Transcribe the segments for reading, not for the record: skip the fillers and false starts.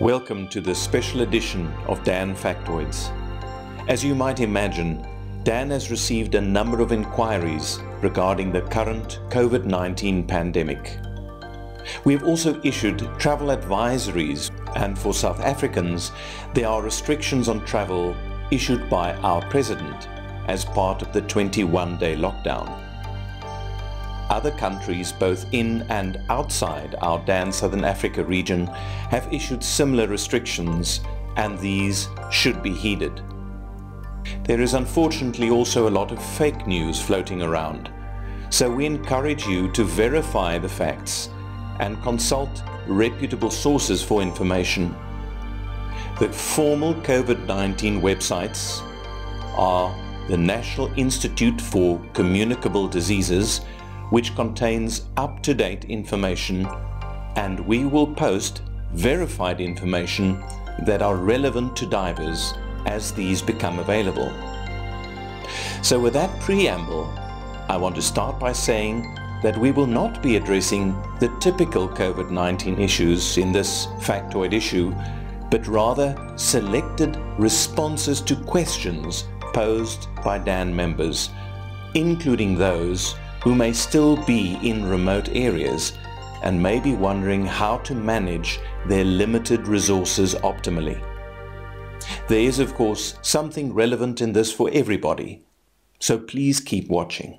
Welcome to this special edition of DAN Factoids. As you might imagine, DAN has received a number of inquiries regarding the current COVID-19 pandemic. We've also issued travel advisories, and for South Africans, there are restrictions on travel issued by our president as part of the 21-day lockdown. Other countries, both in and outside our DAN Southern Africa region, have issued similar restrictions, and these should be heeded. There is unfortunately also a lot of fake news floating around, so we encourage you to verify the facts and consult reputable sources for information. The formal COVID-19 websites are the National Institute for Communicable Diseases, which contains up-to-date information, and we will post verified information that are relevant to divers as these become available. So with that preamble, I want to start by saying that we will not be addressing the typical COVID-19 issues in this factoid issue, but rather selected responses to questions posed by DAN members, including those who may still be in remote areas and may be wondering how to manage their limited resources optimally. There is, of course, something relevant in this for everybody, so please keep watching.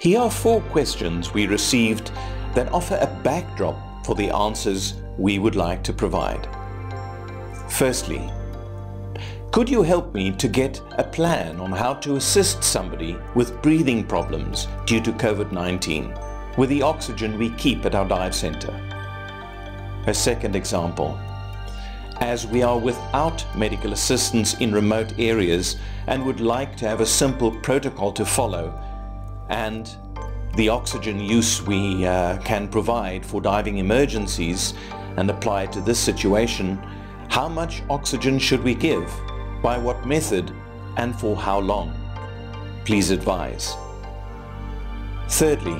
Here are four questions we received that offer a backdrop for the answers we would like to provide. Firstly, could you help me to get a plan on how to assist somebody with breathing problems due to COVID-19 with the oxygen we keep at our dive center? A second example, as we are without medical assistance in remote areas and would like to have a simple protocol to follow, and the oxygen use we can provide for diving emergencies and apply to this situation, how much oxygen should we give, by what method, and for how long? Please advise. Thirdly,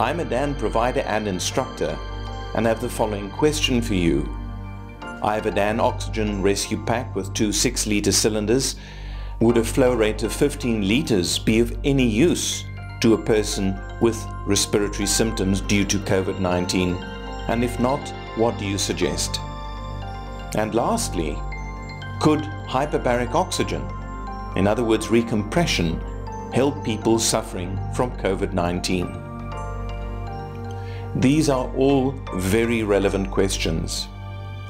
I'm a DAN provider and instructor and have the following question for you. I have a DAN oxygen rescue pack with two 6-litre cylinders. Would a flow rate of 15 litres be of any use to a person with respiratory symptoms due to COVID-19? And if not, what do you suggest? And lastly, could hyperbaric oxygen, in other words recompression, help people suffering from COVID-19? These are all very relevant questions.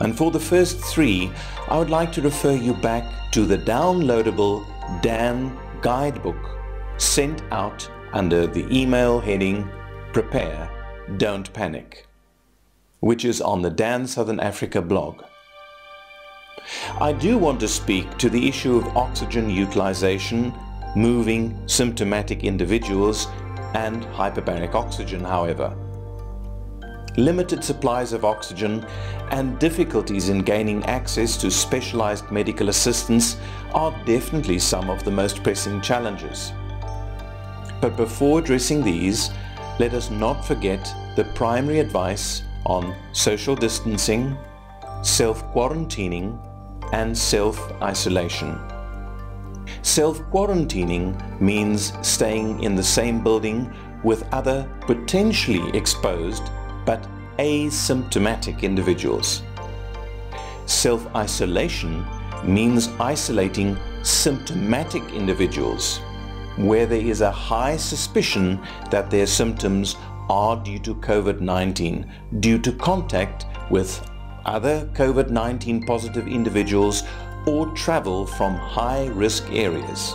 And for the first three, I would like to refer you back to the downloadable DAN guidebook sent out under the email heading Prepare, Don't Panic, which is on the DAN Southern Africa blog. I do want to speak to the issue of oxygen utilization, moving symptomatic individuals, and hyperbaric oxygen, however. Limited supplies of oxygen and difficulties in gaining access to specialized medical assistance are definitely some of the most pressing challenges. But before addressing these, let us not forget the primary advice on social distancing, self-quarantining, and self-isolation. Self-quarantining means staying in the same building with other potentially exposed but asymptomatic individuals. Self-isolation means isolating symptomatic individuals where there is a high suspicion that their symptoms are due to COVID-19, due to contact with other COVID-19 positive individuals or travel from high-risk areas.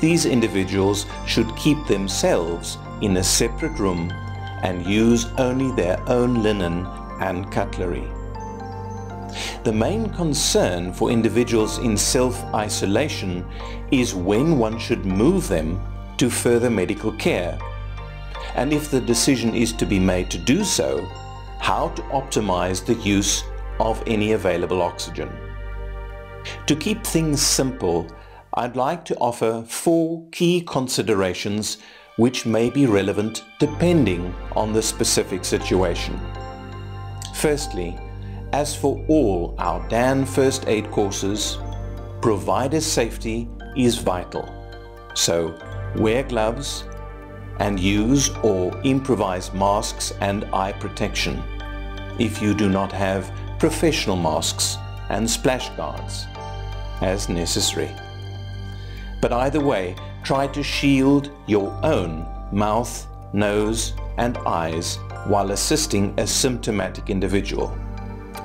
These individuals should keep themselves in a separate room and use only their own linen and cutlery. The main concern for individuals in self-isolation is when one should move them to further medical care, and if the decision is to be made to do so, how to optimize the use of any available oxygen. To keep things simple, I'd like to offer four key considerations which may be relevant depending on the specific situation. Firstly, as for all our DAN first aid courses, provider safety is vital. So, wear gloves and use or improvise masks and eye protection if you do not have professional masks and splash guards as necessary. But either way, try to shield your own mouth, nose and eyes while assisting a symptomatic individual.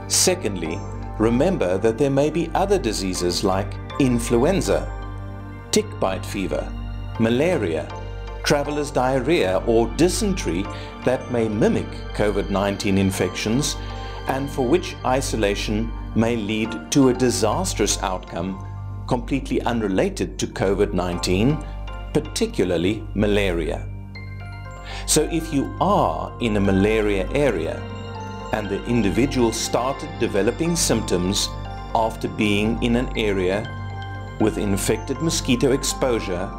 Secondly, remember that there may be other diseases like influenza, tick bite fever, malaria, traveller's diarrhea or dysentery that may mimic COVID-19 infections and for which isolation may lead to a disastrous outcome completely unrelated to COVID-19, particularly malaria. So if you are in a malaria area and the individual started developing symptoms after being in an area with infected mosquito exposure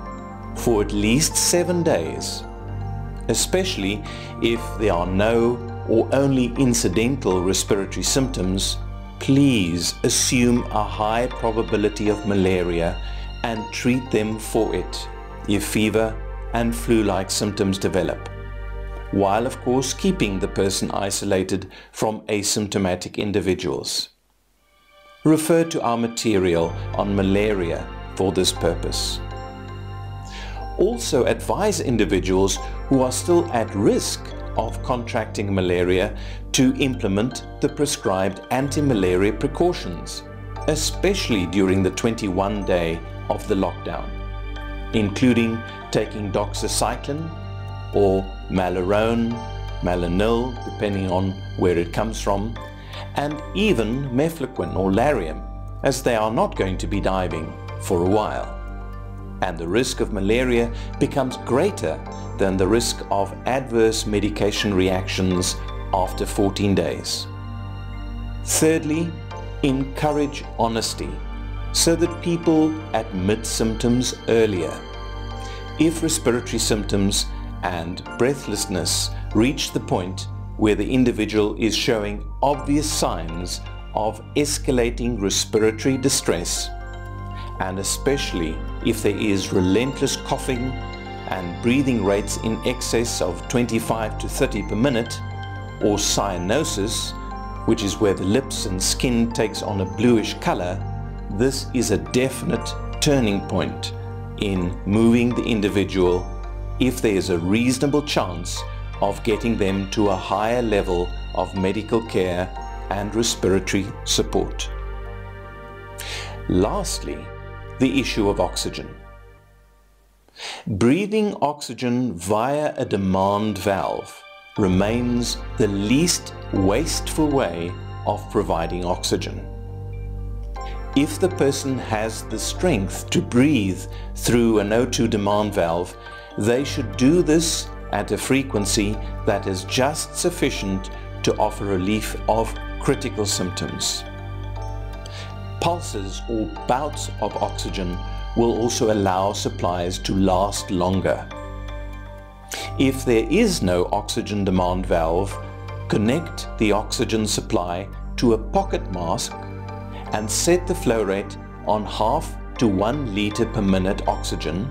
for at least 7 days, especially if there are no or only incidental respiratory symptoms, please assume a high probability of malaria and treat them for it if fever and flu-like symptoms develop, while of course keeping the person isolated from asymptomatic individuals. Refer to our material on malaria for this purpose. Also advise individuals who are still at risk of contracting malaria to implement the prescribed anti-malaria precautions, especially during the 21 day of the lockdown, including taking doxycycline or Malarone, malanil, depending on where it comes from, and even mefloquin or larium, as they are not going to be diving for a while. And the risk of malaria becomes greater than the risk of adverse medication reactions after 14 days. Thirdly, encourage honesty so that people admit symptoms earlier. If respiratory symptoms and breathlessness reach the point where the individual is showing obvious signs of escalating respiratory distress, and especially if there is relentless coughing and breathing rates in excess of 25 to 30 per minute, or cyanosis, which is where the lips and skin takes on a bluish color, this is a definite turning point in moving the individual if there is a reasonable chance of getting them to a higher level of medical care and respiratory support. Lastly, the issue of oxygen. Breathing oxygen via a demand valve remains the least wasteful way of providing oxygen. If the person has the strength to breathe through an O2 demand valve, they should do this at a frequency that is just sufficient to offer relief of critical symptoms. Pulses or bouts of oxygen will also allow supplies to last longer. If there is no oxygen demand valve, connect the oxygen supply to a pocket mask and set the flow rate on 0.5 to 1 liter per minute oxygen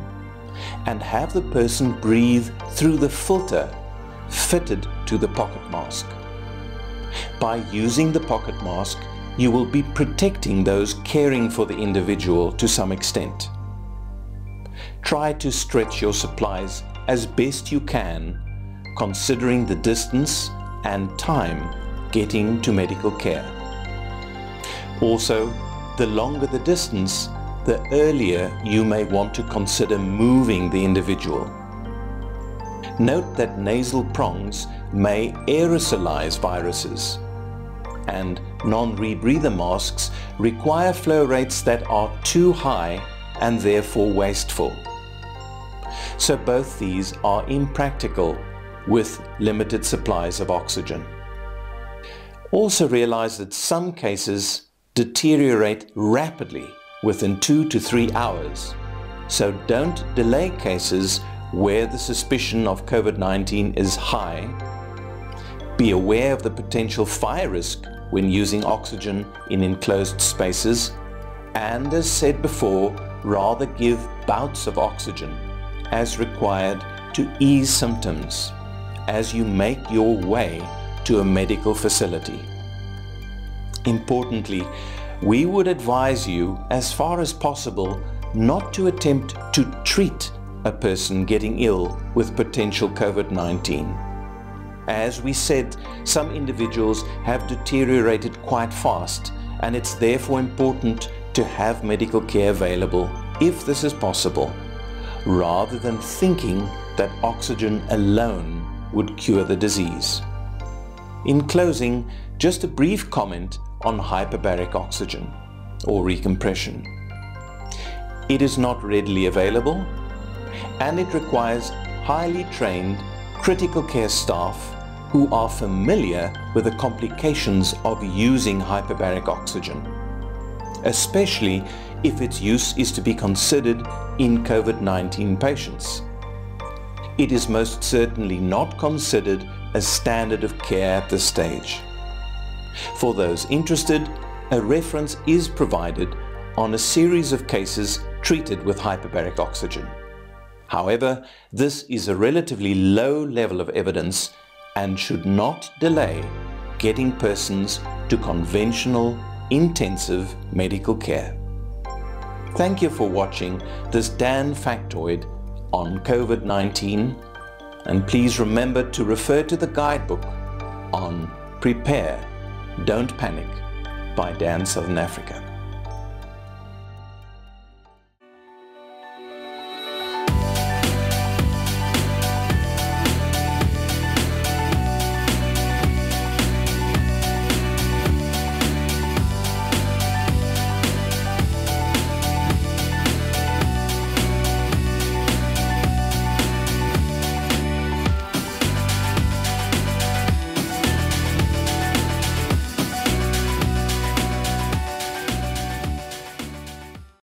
and have the person breathe through the filter fitted to the pocket mask. By using the pocket mask, you will be protecting those caring for the individual to some extent. Try to stretch your supplies as best you can, considering the distance and time getting to medical care. Also, the longer the distance, the earlier you may want to consider moving the individual. Note that nasal prongs may aerosolize viruses, and non-rebreather masks require flow rates that are too high and therefore wasteful. So both these are impractical with limited supplies of oxygen. Also realize that some cases deteriorate rapidly within 2 to 3 hours. So don't delay cases where the suspicion of COVID-19 is high. Be aware of the potential fire risk when using oxygen in enclosed spaces. And as said before, rather give bouts of oxygen as required to ease symptoms as you make your way to a medical facility. Importantly, we would advise you, as far as possible, not to attempt to treat a person getting ill with potential COVID-19. As we said, some individuals have deteriorated quite fast, and it's therefore important to have medical care available if this is possible, rather than thinking that oxygen alone would cure the disease. In closing, just a brief comment on hyperbaric oxygen or recompression. It is not readily available, and it requires highly trained critical care staff who are familiar with the complications of using hyperbaric oxygen, especially if its use is to be considered in COVID-19 patients. It is most certainly not considered a standard of care at this stage. For those interested, a reference is provided on a series of cases treated with hyperbaric oxygen. However, this is a relatively low level of evidence and should not delay getting persons to conventional intensive medical care. Thank you for watching this DAN factoid on COVID-19, and please remember to refer to the guidebook on Prepare, Don't Panic by DAN Southern Africa.